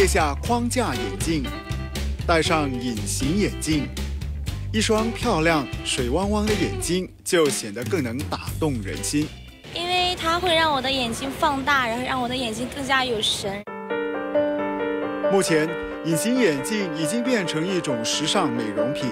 卸下框架眼镜，戴上隐形眼镜，一双漂亮水汪汪的眼睛就显得更能打动人心。因为它会让我的眼睛放大，然后让我的眼睛更加有神。目前，隐形眼镜已经变成一种时尚美容品。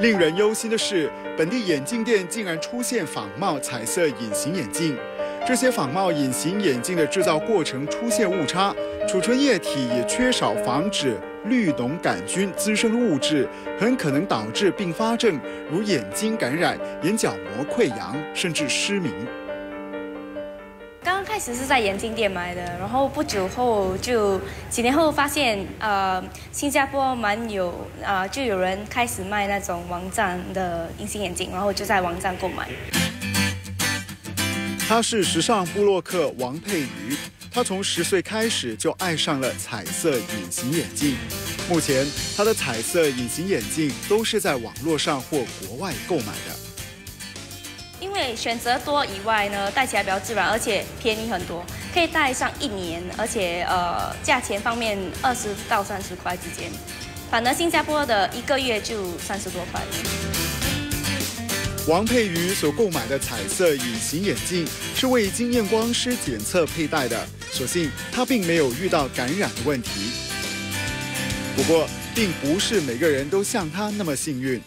令人忧心的是，本地眼镜店竟然出现仿冒彩色隐形眼镜。 这些仿冒隐形眼镜的制造过程出现误差，储存液体也缺少防止绿脓杆菌滋生的物质，很可能导致并发症，如眼睛感染、眼角膜溃疡，甚至失明。刚刚开始是在眼镜店买的，然后不久后就几年后发现，新加坡就有人开始卖那种网站的隐形眼镜，然后就在网站购买。 她是时尚部落客王佩瑜，她从10岁开始就爱上了彩色隐形眼镜。目前，她的彩色隐形眼镜都是在网络上或国外购买的。因为选择多以外呢，戴起来比较自然，而且便宜很多，可以戴上1年，而且价钱方面20到30块之间，反而新加坡的1个月就30多块。 王佩瑜所购买的彩色隐形眼镜是为经验光师检测佩戴的，所幸她并没有遇到感染的问题。不过，并不是每个人都像她那么幸运。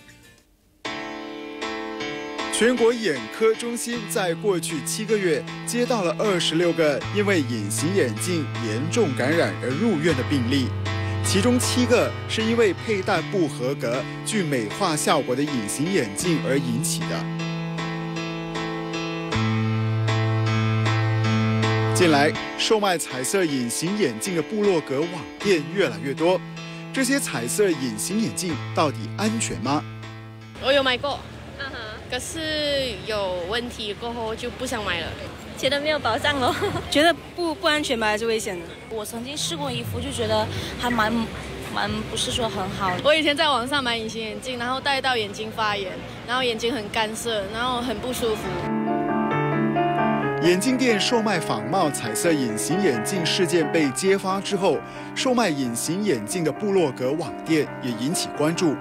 全国眼科中心在过去7个月接到了26个因为隐形眼镜严重感染而入院的病例。 其中7个是因为佩戴不合格、具美化效果的隐形眼镜而引起的。近来，售卖彩色隐形眼镜的部落格网店越来越多。这些彩色隐形眼镜到底安全吗？我有买过，可是有问题过后就不想买了。 觉得没有保障咯，觉得不安全吧，还是危险的。我曾经试过一副，就觉得还蛮不是说很好。我以前在网上买隐形眼镜，然后戴到眼睛发炎，然后眼睛很干涩，然后很不舒服。眼镜店售卖仿冒彩色隐形眼镜事件被揭发之后，售卖隐形眼镜的部落格网店也引起关注。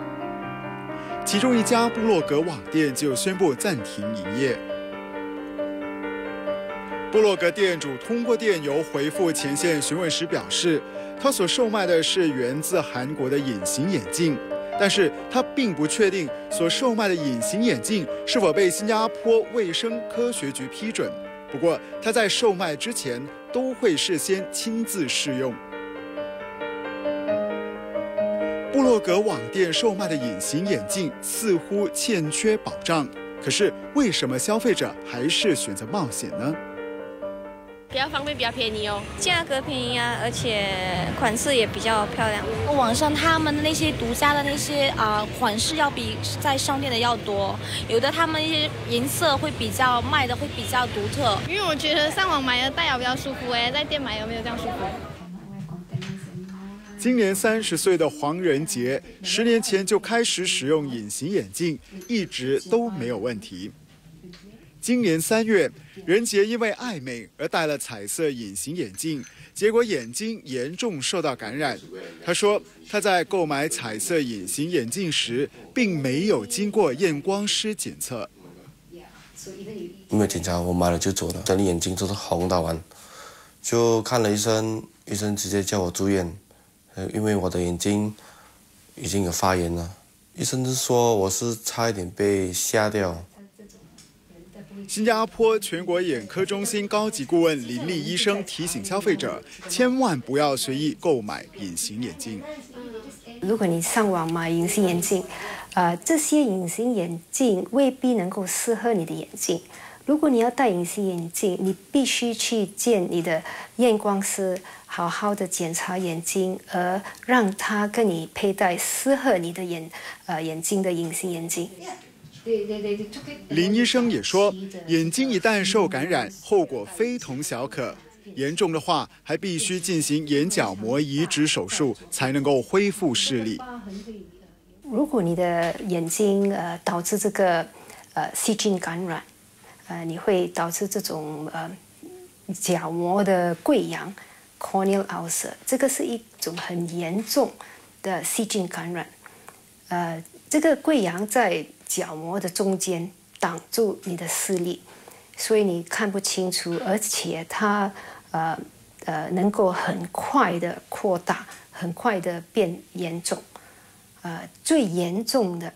其中一家部落格网店就宣布暂停营业。 部落格店主通过电邮回复前线询问时表示，他所售卖的是源自韩国的隐形眼镜，但是他并不确定所售卖的隐形眼镜是否被新加坡卫生科学局批准。不过他在售卖之前都会事先亲自试用。部落格网店售卖的隐形眼镜似乎欠缺保障，可是为什么消费者还是选择冒险呢？ 比较方便，比较便宜哦，价格便宜啊，而且款式也比较漂亮。网上他们那些独家的那些款式要比在商店的要多，有的他们一些颜色会比较卖的会比较独特。因为我觉得上网买的戴也比较舒服哎，在店买有没有这样舒服？今年30岁的黄仁杰，10年前就开始使用隐形眼镜，一直都没有问题。 今年3月，任杰因为爱美而戴了彩色隐形眼镜，结果眼睛严重受到感染。他说，他在购买彩色隐形眼镜时，并没有经过验光师检测。没有检查，我买了就走了，整个眼睛都是红的完，就看了医生，医生直接叫我住院，因为我的眼睛已经有发炎了。医生是说我是差一点被吓掉。 新加坡全国眼科中心高级顾问林立医生提醒消费者，千万不要随意购买隐形眼镜。如果你上网买隐形眼镜，这些隐形眼镜未必能够适合你的眼睛。如果你要戴隐形眼镜，你必须去见你的验光师，好好的检查眼睛，而让他跟你佩戴适合你的眼睛的隐形眼镜。 林医生也说，眼睛一旦受感染，后果非同小可，严重的话还必须进行眼角膜移植手术，才能够恢复视力。如果你的眼睛导致这个细菌感染，你会导致这种角膜的溃疡， corneal ulcer， 这个是一种很严重的细菌感染。这个溃疡在角膜的中间挡住你的视力，所以你看不清楚，而且它能够很快的扩大，很快的变严重。最严重的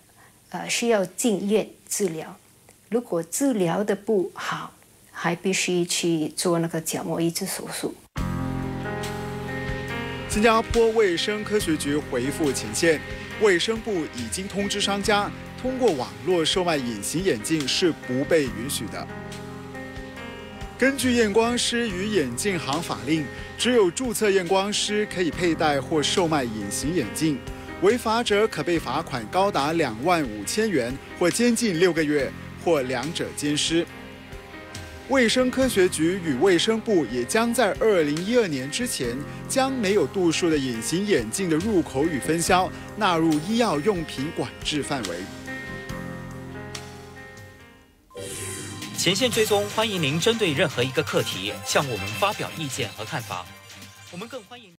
需要进院治疗。如果治疗的不好，还必须去做那个角膜移植手术。 新加坡卫生科学局回复前线，卫生部已经通知商家，通过网络售卖隐形眼镜是不被允许的。根据验光师与眼镜行法令，只有注册验光师可以佩戴或售卖隐形眼镜，违法者可被罚款高达25,000元或监禁6个月，或两者兼施。 卫生科学局与卫生部也将在2012年之前，将没有度数的隐形眼镜的入口与分销纳入医药用品管制范围。前线追踪，欢迎您针对任何一个课题向我们发表意见和看法，我们更欢迎。